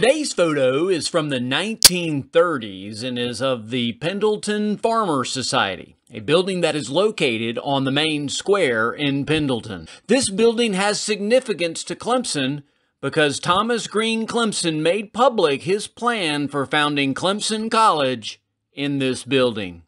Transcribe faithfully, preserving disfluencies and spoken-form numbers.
Today's photo is from the nineteen thirties and is of the Pendleton Farmer Society, a building that is located on the main square in Pendleton. This building has significance to Clemson because Thomas Green Clemson made public his plan for founding Clemson College in this building.